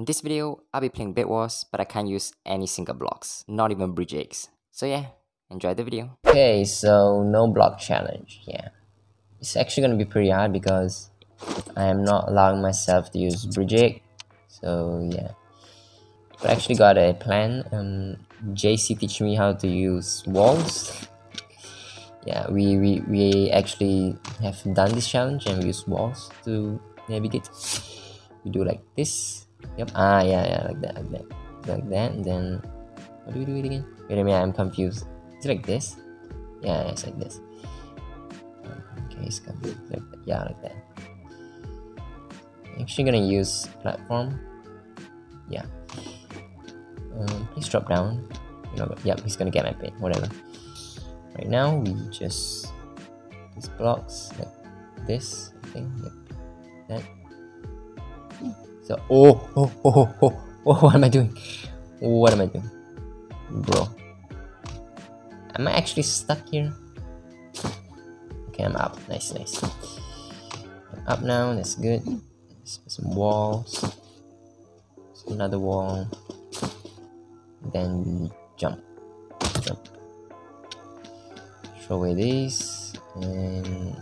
In this video, I'll be playing Bed Wars, but I can't use any single blocks, not even bridge eggs. So yeah, enjoy the video. Okay, so no block challenge, yeah. It's actually gonna be pretty hard because I am not allowing myself to use bridge egg. So yeah. But I actually got a plan. JC teach me how to use walls. Yeah, we actually have done this challenge and we use walls to navigate. We do like this. Yep. Ah, yeah, like that. And then what do we do it again? Wait a minute, I'm confused. Is it like this? Yeah, it's like this. Okay, it's confused. Like that. Yeah, like that. I'm actually gonna use platform. Yeah. Please drop down. You know, yep, he's gonna get my bait. Whatever. Right now we just these blocks like this. I think like that. So oh, what am I doing? What am I doing, bro? Am I actually stuck here? Okay, I'm up. Nice. I'm up now. That's good. Let's put some walls. There's another wall. Then jump. Throw away these and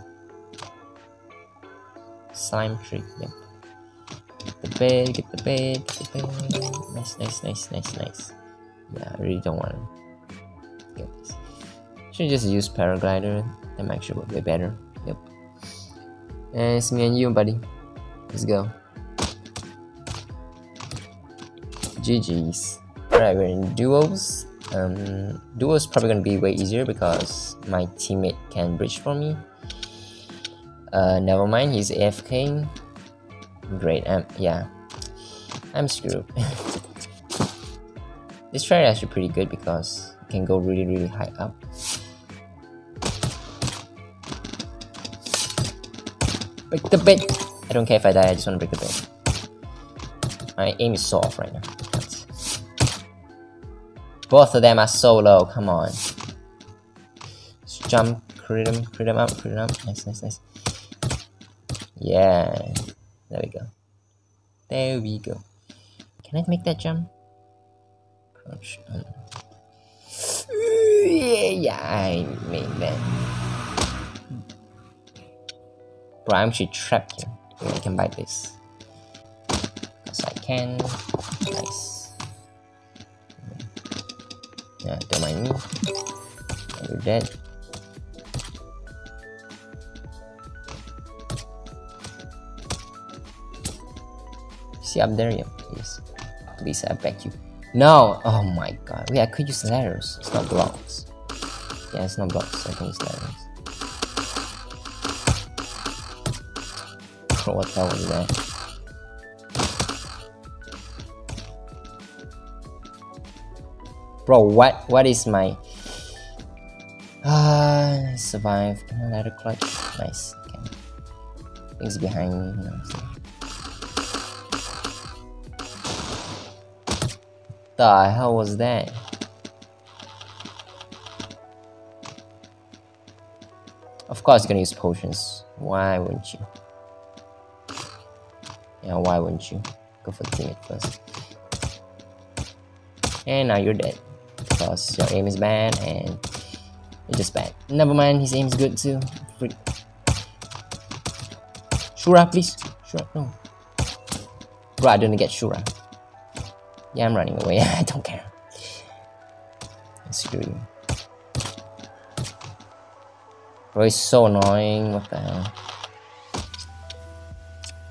slime trick. Yep. Get the bed. Nice. Yeah, I really don't want to get this. Should just use paraglider. That might actually work way better. Yep. And it's me and you, buddy. Let's go. GG's. Alright, we're in duos. Duos probably gonna be way easier because my teammate can bridge for me. Never mind, he's AFK. Great, yeah, I'm screwed. This try is actually pretty good because it can go really high up. Break the bed! I don't care if I die, I just want to break the bed. My aim is so off right now. Both of them are so low, come on. Let's jump, crit them up. Nice. Yeah. There we go. Can I make that jump? Crouch. Yeah, I made that. Bro, I'm actually trapped here. Wait, I can buy this. Because I can. Nice. Yeah, don't mind me. You're dead. See up there? Yeah, please, I beg you. No! Oh my god. Wait, I could use ladders. It's not blocks. Yeah, it's not blocks. I can use ladders. What the hell was that? Bro, what? What is my... I survived. Can I ladder clutch? Nice. Okay. Things behind me. No, the hell was that? Of course you're gonna use potions. Why wouldn't you? Yeah, why wouldn't you? Go for teammate first. And now you're dead. Because your aim is bad and you're just bad. Never mind, his aim is good too. Freak. Shura, please. Shura, no. Bro, I didn't get Shura. Yeah, I'm running away. I don't care. Screw you. Bro, it's so annoying. What the hell?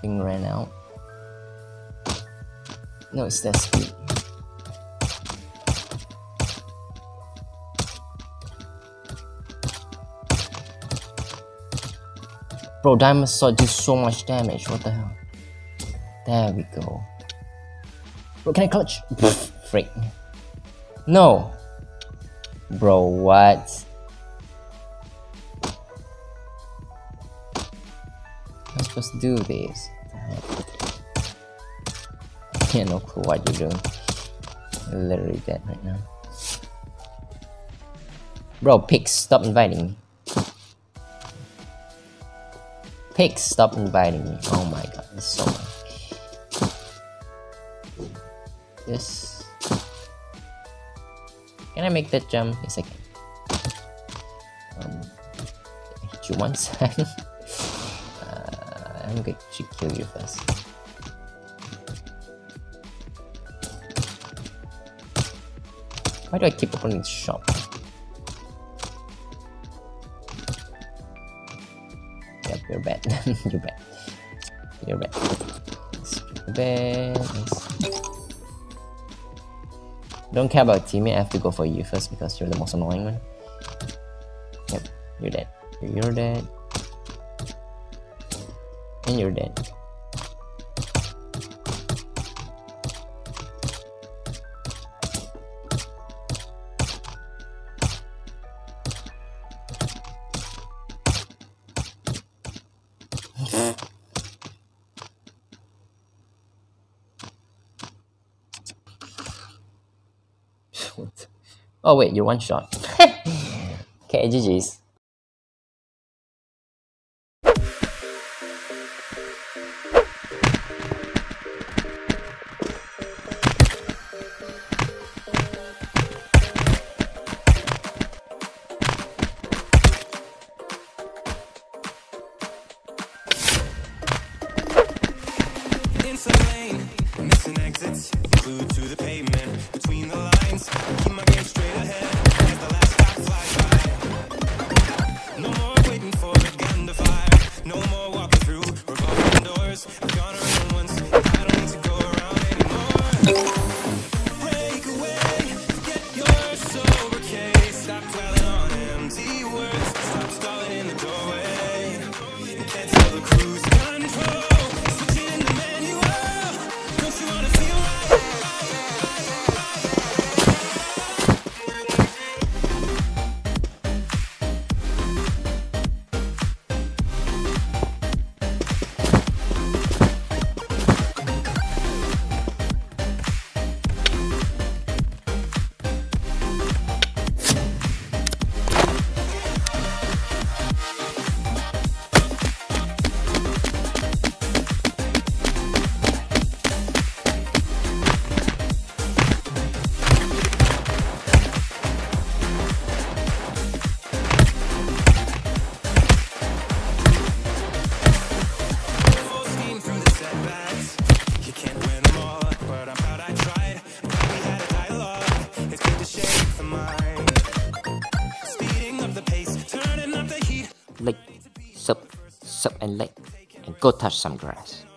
Thing ran out. No, it's that speed. Bro, Diamond Sword did so much damage. What the hell? There we go. Bro, can I clutch? Freak. No. Bro, what? I'm supposed to do this. Yeah, no clue what you're doing. I'm literally dead right now. Bro, pigs, stop inviting me. Pigs, stop inviting me. Oh my god, there's so much. Yes. Can I make that jump? Yes, I can. I hit you once. I'm going to kill you first. Why do I keep opening this shop? Yep, you're bad. You're bad. You're bad. You're bad. Don't care about teammate. I have to go for you first because you're the most annoying one. Yep, you're dead. You're dead. And you're dead. Oh wait, you're one shot. Okay, GG's. Like, sup, sup and like, and go touch some grass.